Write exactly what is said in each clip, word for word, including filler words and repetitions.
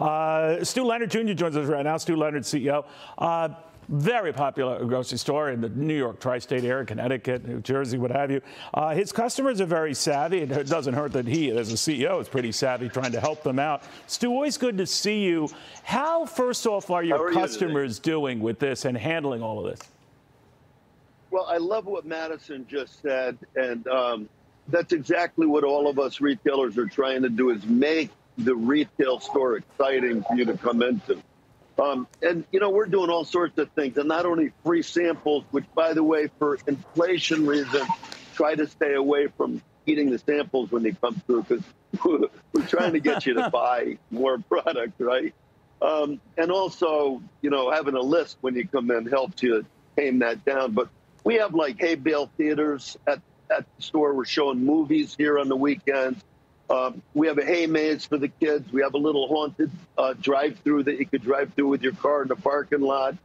Uh, Stew Leonard Junior joins us right now. Stew Leonard, C E O. Uh, very popular grocery store in the New York tri-state area, Connecticut, New Jersey, what have you. Uh, his customers are very savvy. It doesn't hurt that he, as a C E O, is pretty savvy trying to help them out. Stu, always good to see you. How, first off, are your customers doing with this and handling all of this? Well, I love what Madison just said, and um, that's exactly what all of us retailers are trying to do, is make the retail store exciting for you to come into. Um, and, you know, we're doing all sorts of things, and not only free samples, which, by the way, for inflation reasons, try to stay away from eating the samples when they come through, because we're trying to get you to buy more product, right? Um, and also, you know, having a list when you come in helps you tame that down. But we have, like, hay bale theaters at, at the store. We're showing movies here on the weekends. Um, we have a hay maze for the kids. We have a little haunted uh, drive-through that you could drive through with your car in the parking lot.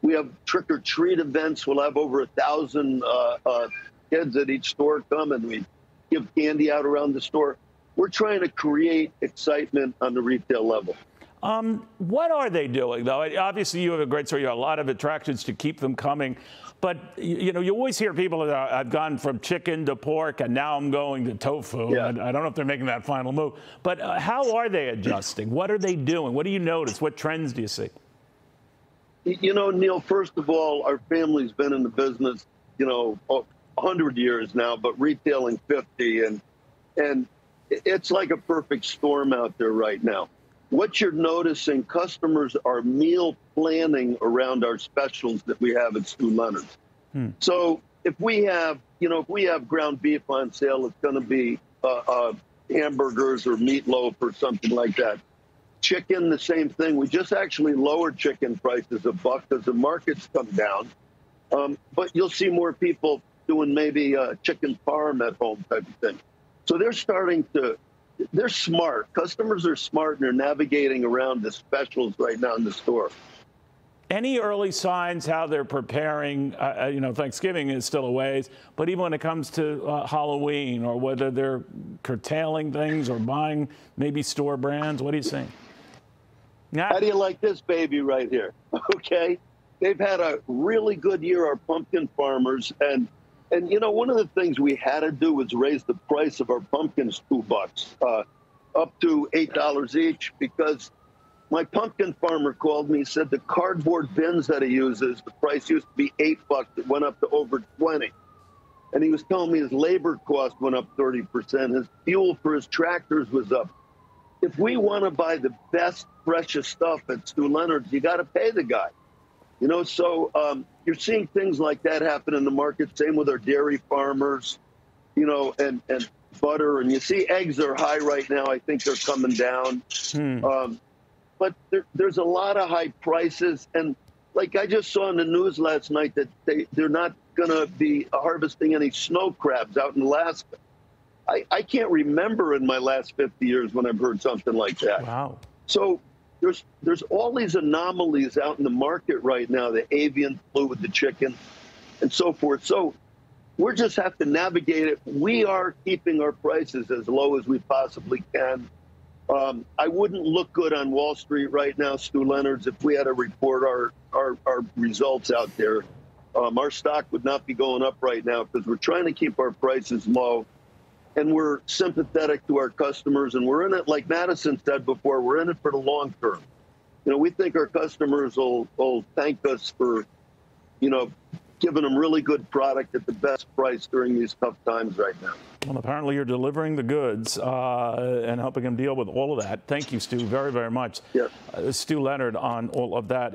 We have trick-or-treat events. We'll have over a thousand uh, uh, kids at each store come, and we give candy out around the store. We're trying to create excitement on the retail level. Um, what are they doing, though? Obviously, you have a great story. You have a lot of attractions to keep them coming. But, you know, you always hear people that are, I've gone from chicken to pork, and now I'm going to tofu. Yeah. I, I don't know if they're making that final move. But uh, how are they adjusting? What are they doing? What do you notice? What trends do you see? You know, Neil, first of all, our family's been in the business, you know, a hundred years now, but retailing fifty. And, and it's like a perfect storm out there right now. What you're noticing, customers are meal planning around our specials that we have at Stew Leonard's. Hmm. So if we have, you know, if we have ground beef on sale, it's going to be uh, uh, hamburgers or meatloaf or something like that. Chicken, the same thing. We just actually lowered chicken prices a buck because the market's come down. Um, but you'll see more people doing maybe a chicken farm at home type of thing. So they're starting to. They're smart. Customers are smart, and they're navigating around the specials right now in the store. Any early signs how they're preparing? Uh, you know, Thanksgiving is still a ways, but even when it comes to uh, Halloween, or whether they're curtailing things or buying maybe store brands, what do you think? How do you like this baby right here? Okay, they've had a really good year, our pumpkin farmers, and. And, you know, one of the things we had to do was raise the price of our pumpkins two bucks, uh, up to eight dollars each, because my pumpkin farmer called me, said the cardboard bins that he uses, the price used to be eight bucks, it went up to over twenty. And he was telling me his labor cost went up thirty percent, his fuel for his tractors was up. If we want to buy the best, freshest stuff at Stew Leonard's, you got to pay the guy. You know, so um, you're seeing things like that happen in the market. Same with our dairy farmers, you know, and, and butter. And you see eggs are high right now. I think they're coming down. Hmm. Um, but there, there's a lot of high prices. And like I just saw in the news last night that they, they're not going to be harvesting any snow crabs out in Alaska. I, I can't remember in my last fifty years when I've heard something like that. Wow. So. There's, there's all these anomalies out in the market right now, the avian flu with the chicken and so forth. So we just have to navigate it. We are keeping our prices as low as we possibly can. Um, I wouldn't look good on Wall Street right now, Stew Leonard's, if we had to report our, our, our results out there. Um, our stock would not be going up right now because we're trying to keep our prices low. And we're sympathetic to our customers, and we're in it, like Madison said before, we're in it for the long term. You know, we think our customers will, will thank us for, you know, giving them really good product at the best price during these tough times right now. Well, apparently you're delivering the goods uh, and helping them deal with all of that. Thank you, Stu, very, very much. Yeah. Uh, Stew Leonard on all of that.